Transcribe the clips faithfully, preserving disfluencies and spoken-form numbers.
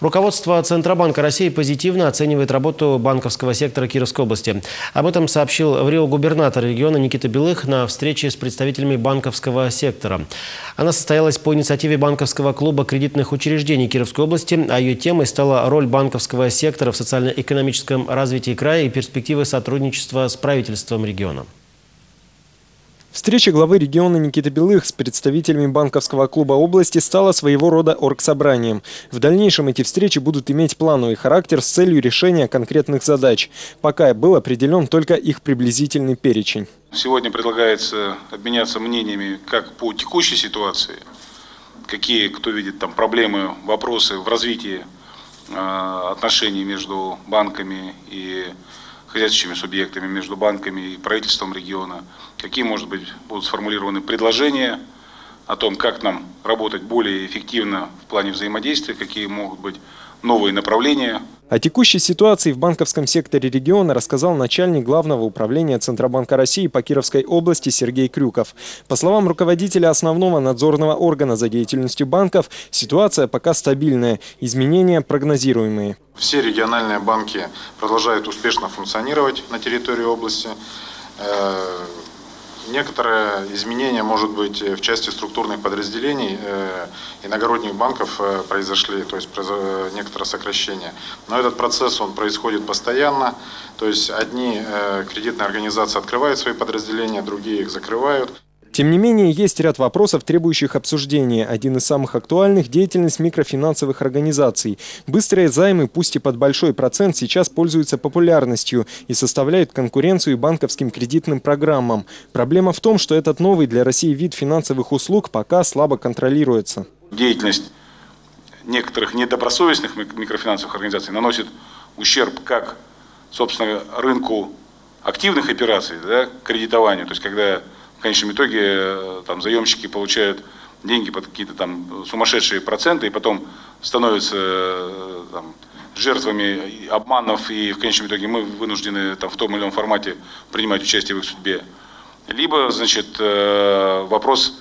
Руководство Центробанка России позитивно оценивает работу банковского сектора Кировской области. Об этом сообщил ВРИО губернатор региона Никита Белых на встрече с представителями банковского сектора. Она состоялась по инициативе Банковского клуба кредитных учреждений Кировской области, а ее темой стала роль банковского сектора в социально-экономическом развитии края и перспективы сотрудничества с правительством региона. Встреча главы региона Никиты Белых с представителями банковского клуба области стала своего рода оргсобранием. В дальнейшем эти встречи будут иметь плановый характер с целью решения конкретных задач. Пока был определен только их приблизительный перечень. Сегодня предлагается обменяться мнениями как по текущей ситуации, какие, кто видит там проблемы, вопросы в развитии отношений между банками и хозяйственными субъектами, между банками и правительством региона, какие, может быть, будут сформулированы предложения о том, как нам работать более эффективно в плане взаимодействия, какие могут быть новые направления. О текущей ситуации в банковском секторе региона рассказал начальник Главного управления Центробанка России по Кировской области Сергей Крюков. По словам руководителя основного надзорного органа за деятельностью банков, ситуация пока стабильная, изменения прогнозируемые. Все региональные банки продолжают успешно функционировать на территории области. Некоторые изменения, может быть, в части структурных подразделений иногородних банков произошли, то есть некоторое сокращение. Но этот процесс, он происходит постоянно, то есть одни кредитные организации открывают свои подразделения, другие их закрывают. Тем не менее, есть ряд вопросов, требующих обсуждения. Один из самых актуальных – деятельность микрофинансовых организаций. Быстрые займы, пусть и под большой процент, сейчас пользуются популярностью и составляют конкуренцию банковским кредитным программам. Проблема в том, что этот новый для России вид финансовых услуг пока слабо контролируется. Деятельность некоторых недобросовестных микрофинансовых организаций наносит ущерб как, собственно, рынку активных операций, да, кредитованию, то есть когда в конечном итоге там заемщики получают деньги под какие-то там сумасшедшие проценты и потом становятся там жертвами обманов, и в конечном итоге мы вынуждены там в том или ином формате принимать участие в их судьбе. Либо, значит, вопрос,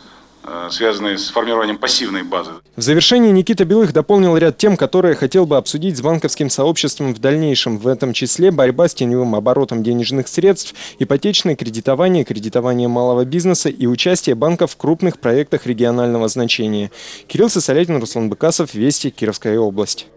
связанные с формированием пассивной базы. В завершении Никита Белых дополнил ряд тем, которые хотел бы обсудить с банковским сообществом в дальнейшем, в этом числе борьба с теневым оборотом денежных средств, ипотечное кредитование, кредитование малого бизнеса и участие банков в крупных проектах регионального значения. Кирилл Сосолятин, Руслан Быкасов, Вести, Кировская область.